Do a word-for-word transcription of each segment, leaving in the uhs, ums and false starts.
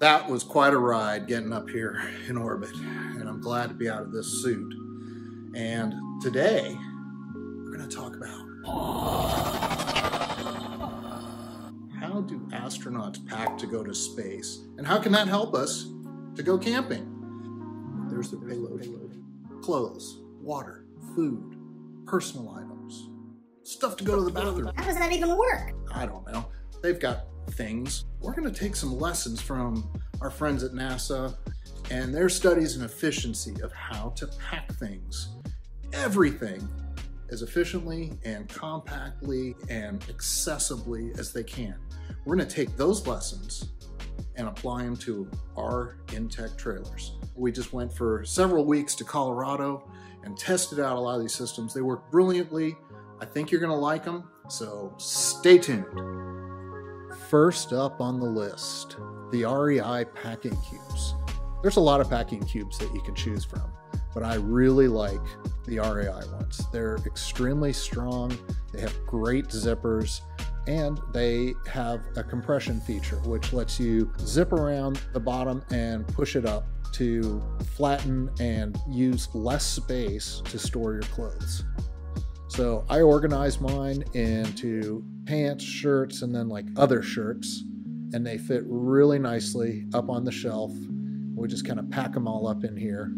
That was quite a ride getting up here in orbit, and I'm glad to be out of this suit. And today, we're going to talk about how do astronauts pack to go to space, and how can that help us to go camping? There's the payload. Clothes, water, food, personal items, stuff to go to the bathroom. How does that even work? I don't know. They've got things. We're going to take some lessons from our friends at NASA and their studies in efficiency of how to pack things, everything, as efficiently and compactly and accessibly as they can. We're going to take those lessons and apply them to our in-tech trailers. We just went for several weeks to Colorado and tested out a lot of these systems. They work brilliantly. I think you're going to like them, so stay tuned. First up on the list, the R E I packing cubes. There's a lot of packing cubes that you can choose from, but I really like the R E I ones. They're extremely strong, they have great zippers, and they have a compression feature, which lets you zip around the bottom and push it up to flatten and use less space to store your clothes. So I organized mine into pants, shirts, and then like other shirts, and they fit really nicely up on the shelf. We just kind of pack them all up in here,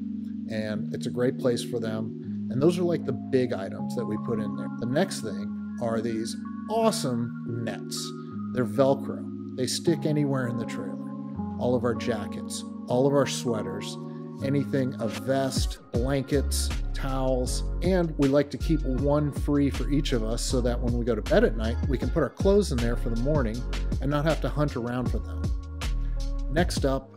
and it's a great place for them. And those are like the big items that we put in there. The next thing are these awesome nets. They're Velcro. They stick anywhere in the trailer. All of our jackets, all of our sweaters, anything, a vest, blankets, towels, and we like to keep one free for each of us so that when we go to bed at night, we can put our clothes in there for the morning and not have to hunt around for them. Next up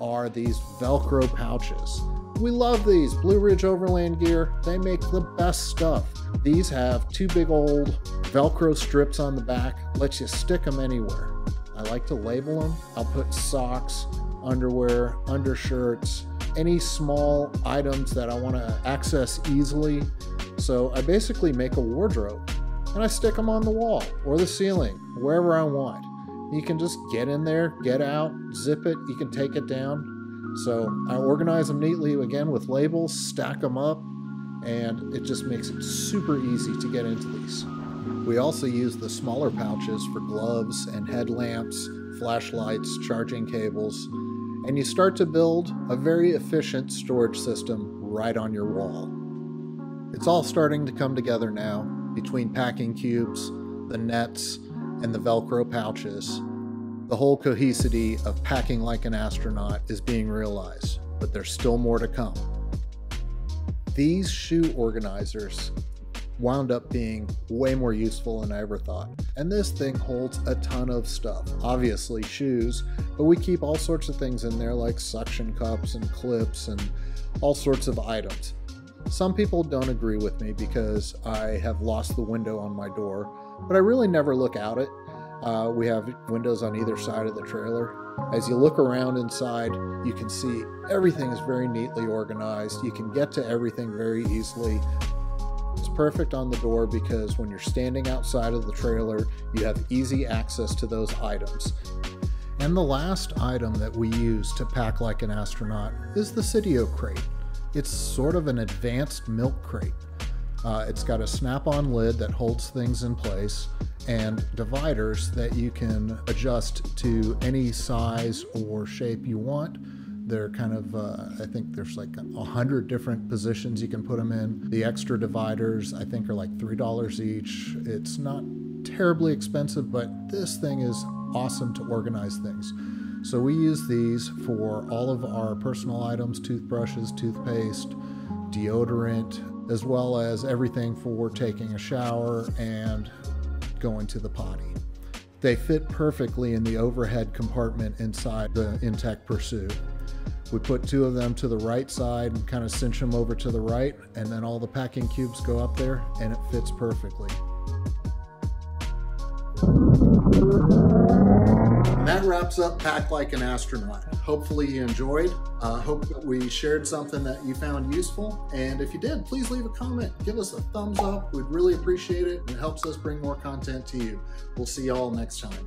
are these Velcro pouches. We love these. Blue Ridge Overland Gear, they make the best stuff. These have two big old Velcro strips on the back, lets you stick them anywhere. I like to label them. I'll put socks, underwear, undershirts, any small items that I want to access easily. So I basically make a wardrobe and I stick them on the wall or the ceiling, wherever I want. You can just get in there, get out, zip it, you can take it down. So I organize them neatly again with labels, stack them up, and it just makes it super easy to get into these. We also use the smaller pouches for gloves and headlamps, flashlights, charging cables, and you start to build a very efficient storage system right on your wall. It's all starting to come together now between packing cubes, the nets, and the Velcro pouches. The whole cohesivity of packing like an astronaut is being realized, but there's still more to come. These shoe organizers wound up being way more useful than I ever thought. And this thing holds a ton of stuff. Obviously shoes, but we keep all sorts of things in there like suction cups and clips and all sorts of items. Some people don't agree with me because I have lost the window on my door, but I really never look out it. Uh, we have windows on either side of the trailer. As you look around inside, you can see everything is very neatly organized. You can get to everything very easily. It's perfect on the door because when you're standing outside of the trailer, you have easy access to those items. And the last item that we use to pack like an astronaut is the SIDIO crate. It's sort of an advanced milk crate. Uh, it's got a snap-on lid that holds things in place and dividers that you can adjust to any size or shape you want. They're kind of, uh, I think there's like a hundred different positions you can put them in. The extra dividers, I think, are like three dollars each. It's not terribly expensive, but this thing is awesome to organize things. So we use these for all of our personal items, toothbrushes, toothpaste, deodorant, as well as everything for taking a shower and going to the potty. They fit perfectly in the overhead compartment inside the in-tech Pursuit. We put two of them to the right side and kind of cinch them over to the right, and then all the packing cubes go up there and it fits perfectly. And that wraps up Pack Like an Astronaut. Hopefully you enjoyed. I uh, hope that we shared something that you found useful. And if you did, please leave a comment. Give us a thumbs up. We'd really appreciate it. And it helps us bring more content to you. We'll see y'all next time.